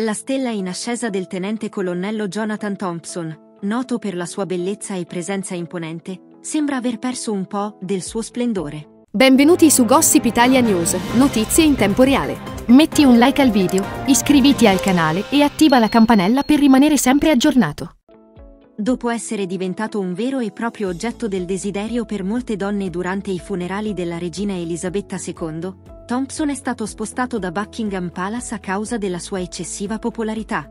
La stella in ascesa del tenente colonnello Jonathan Thompson, noto per la sua bellezza e presenza imponente, sembra aver perso un po' del suo splendore. Benvenuti su Gossip Italia News, notizie in tempo reale. Metti un like al video, iscriviti al canale e attiva la campanella per rimanere sempre aggiornato. Dopo essere diventato un vero e proprio oggetto del desiderio per molte donne durante i funerali della regina Elisabetta II, Thompson è stato spostato da Buckingham Palace a causa della sua eccessiva popolarità.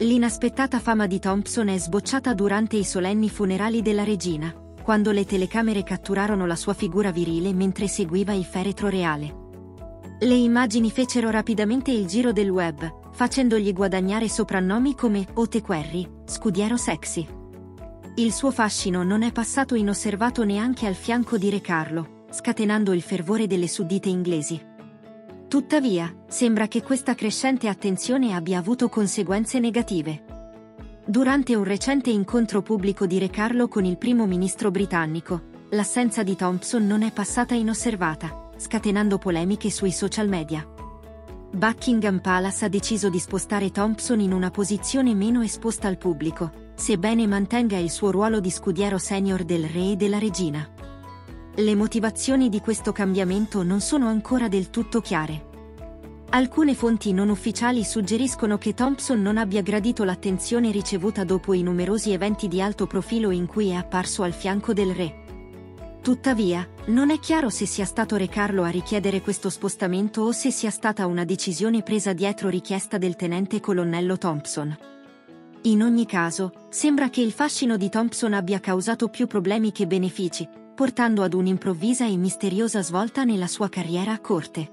L'inaspettata fama di Thompson è sbocciata durante i solenni funerali della regina, quando le telecamere catturarono la sua figura virile mentre seguiva il feretro reale. Le immagini fecero rapidamente il giro del web, facendogli guadagnare soprannomi come Hot Equerry, scudiero sexy. Il suo fascino non è passato inosservato neanche al fianco di Re Carlo, scatenando il fervore delle suddite inglesi. Tuttavia, sembra che questa crescente attenzione abbia avuto conseguenze negative. Durante un recente incontro pubblico di Re Carlo con il primo ministro britannico, l'assenza di Thompson non è passata inosservata, scatenando polemiche sui social media. Buckingham Palace ha deciso di spostare Thompson in una posizione meno esposta al pubblico, sebbene mantenga il suo ruolo di scudiero senior del re e della regina. Le motivazioni di questo cambiamento non sono ancora del tutto chiare. Alcune fonti non ufficiali suggeriscono che Thompson non abbia gradito l'attenzione ricevuta dopo i numerosi eventi di alto profilo in cui è apparso al fianco del re. Tuttavia, non è chiaro se sia stato Re Carlo a richiedere questo spostamento o se sia stata una decisione presa dietro richiesta del tenente colonnello Thompson. In ogni caso, sembra che il fascino di Thompson abbia causato più problemi che benefici, portando ad un'improvvisa e misteriosa svolta nella sua carriera a corte.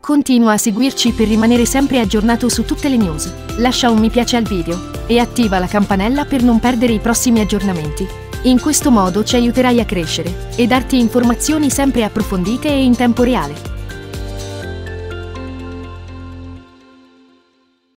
Continua a seguirci per rimanere sempre aggiornato su tutte le news, lascia un mi piace al video e attiva la campanella per non perdere i prossimi aggiornamenti. In questo modo ci aiuterai a crescere e darti informazioni sempre approfondite e in tempo reale.